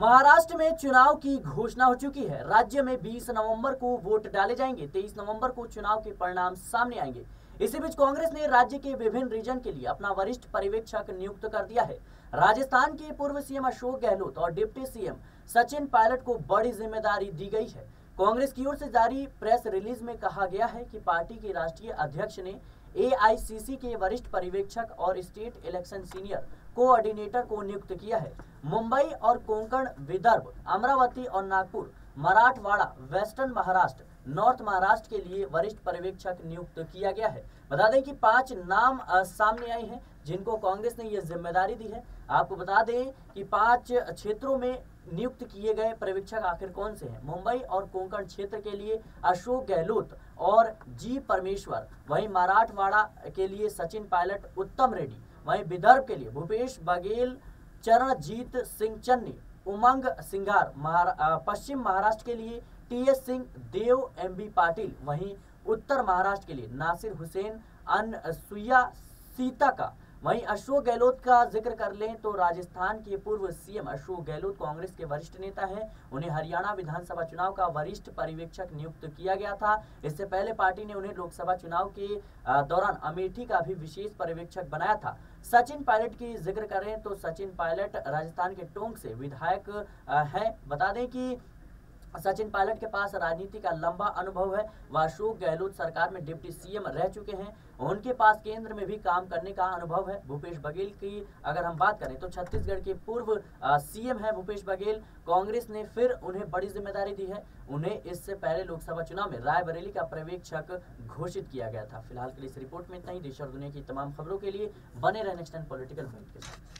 महाराष्ट्र में चुनाव की घोषणा हो चुकी है। राज्य में 20 नवंबर को वोट डाले जाएंगे। 23 नवंबर को चुनाव के परिणाम सामने आएंगे। इसी बीच कांग्रेस ने राज्य के विभिन्न रीजन के लिए अपना वरिष्ठ पर्यवेक्षक नियुक्त कर दिया है। राजस्थान के पूर्व सीएम अशोक गहलोत और डिप्टी सीएम सचिन पायलट को बड़ी जिम्मेदारी दी गई है। कांग्रेस की ओर से जारी प्रेस रिलीज में कहा गया है कि पार्टी के राष्ट्रीय अध्यक्ष ने एआईसीसी के वरिष्ठ पर्यवेक्षक और स्टेट इलेक्शन सीनियर कोऑर्डिनेटर को नियुक्त किया है। मुंबई और कोंकण, विदर्भ, अमरावती और नागपुर, मराठवाड़ा, वेस्टर्न महाराष्ट्र, नॉर्थ महाराष्ट्र के लिए वरिष्ठ पर्यवेक्षक नियुक्त किया गया है। बता दें कि 5 नाम सामने आए हैं जिनको कांग्रेस ने यह जिम्मेदारी दी है। आपको बता दें कि 5 क्षेत्रों में नियुक्त किए गए पर्यवेक्षक आखिर कौन से हैं। मुंबई और कोंकण क्षेत्र के लिए अशोक गहलोत और जी परमेश्वर, वहीं मराठवाड़ा के लिए सचिन पायलट, उत्तम रेड्डी, वहीं विदर्भ के लिए भूपेश बघेल, चरणजीत सिंह चन्नी, उमंग सिंगार, पश्चिम महाराष्ट्र के लिए टीएस सिंह, देव एमबी पाटिल, वहीं उत्तर महाराष्ट्र के लिए नासिर हुसैन, अनसुया सीता का। वहीं अशोक गहलोत का जिक्र कर लें तो राजस्थान के पूर्व सीएम अशोक गहलोत कांग्रेस के वरिष्ठ नेता हैं। उन्हें हरियाणा विधानसभा चुनाव का वरिष्ठ पर्यवेक्षक नियुक्त किया गया था। इससे पहले पार्टी ने उन्हें लोकसभा चुनाव के दौरान अमेठी का भी विशेष पर्यवेक्षक बनाया था। सचिन पायलट की जिक्र करें तो सचिन पायलट राजस्थान के टोंक से विधायक हैं। बता दें कि सचिन पायलट के पास राजनीति का लंबा अनुभव है। वह अशोक गहलोत सरकार में डिप्टी सीएम रह चुके हैं। उनके पास केंद्र में भी काम करने का अनुभव है। भूपेश बघेल की अगर हम बात करें तो छत्तीसगढ़ के पूर्व सीएम हैं भूपेश बघेल। कांग्रेस ने फिर उन्हें बड़ी जिम्मेदारी दी है। उन्हें इससे पहले लोकसभा चुनाव में रायबरेली का पर्यवेक्षक घोषित किया गया था। फिलहाल के लिए इस रिपोर्ट में इतना ही। देश और दुनिया की तमाम खबरों के लिए बने रहे नेक्स्ट टाइम पॉलिटिकल पॉइंट के साथ।